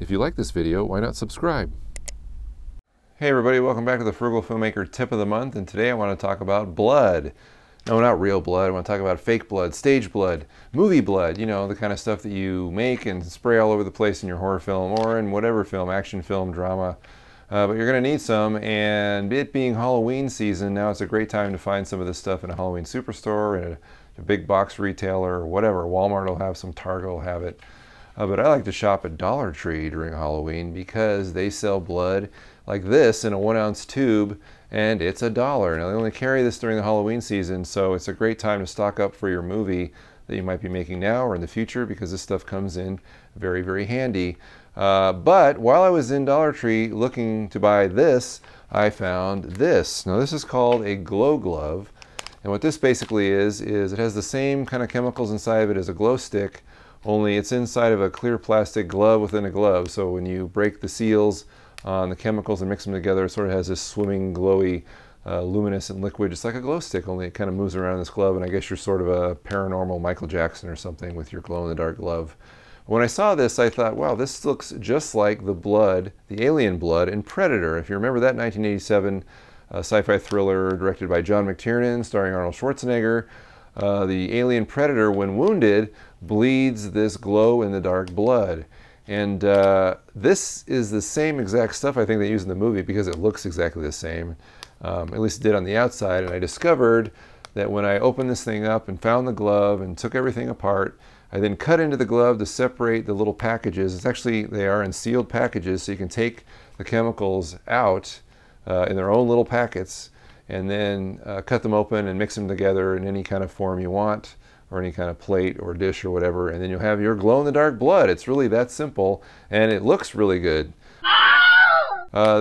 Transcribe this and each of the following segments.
If you like this video, why not subscribe? Hey everybody, welcome back to the Frugal Filmmaker Tip of the Month, and today I want to talk about blood. No, not real blood. I want to talk about fake blood, stage blood, movie blood, you know, the kind of stuff that you make and spray all over the place in your horror film or in whatever film, action film, drama. But you're going to need some, and it being Halloween season, now it's a great time to find some of this stuff in a Halloween superstore, in a big box retailer, or whatever. Walmart will have some, Target will have it. But I like to shop at Dollar Tree during Halloween because they sell blood like this in a 1 ounce tube, and it's $1. Now they only carry this during the Halloween season, so it's a great time to stock up for your movie that you might be making now or in the future, because this stuff comes in very, very handy. But while I was in Dollar Tree looking to buy this, I found this. Now this is called a Glow Glove, and what this basically is it has the same kind of chemicals inside of it as a glow stick, only it's inside of a clear plastic glove within a glove. So when you break the seals on the chemicals and mix them together, it sort of has this swimming, glowy, luminescent liquid, just like a glow stick, only it kind of moves around in this glove, and I guess you're sort of a paranormal Michael Jackson or something with your glow-in-the-dark glove. When I saw this, I thought, wow, this looks just like the blood, the alien blood in Predator. If you remember that 1987 sci-fi thriller directed by John McTiernan, starring Arnold Schwarzenegger, the alien Predator, when wounded, bleeds this glow-in-the-dark blood. And this is the same exact stuff I think they use in the movie, because it looks exactly the same, at least it did on the outside. And I discovered that when I opened this thing up and found the glove and took everything apart, I then cut into the glove to separate the little packages. It's actually, they are in sealed packages, so you can take the chemicals out in their own little packets, and then cut them open and mix them together in any kind of form you want, or any kind of plate or dish or whatever, and then you'll have your glow-in-the-dark blood. It's really that simple, and it looks really good.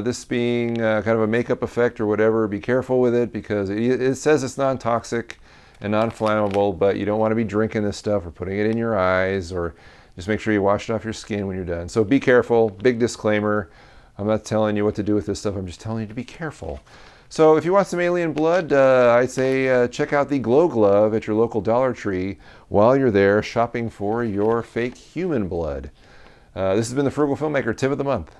This being kind of a makeup effect or whatever, be careful with it, because it says it's non-toxic and non-flammable, but you don't want to be drinking this stuff or putting it in your eyes, or just make sure you wash it off your skin when you're done. So be careful, big disclaimer. I'm not telling you what to do with this stuff, I'm just telling you to be careful. So if you want some alien blood, I'd say check out the Glow Glove at your local Dollar Tree while you're there shopping for your fake human blood. This has been the Frugal Filmmaker Tip of the Month.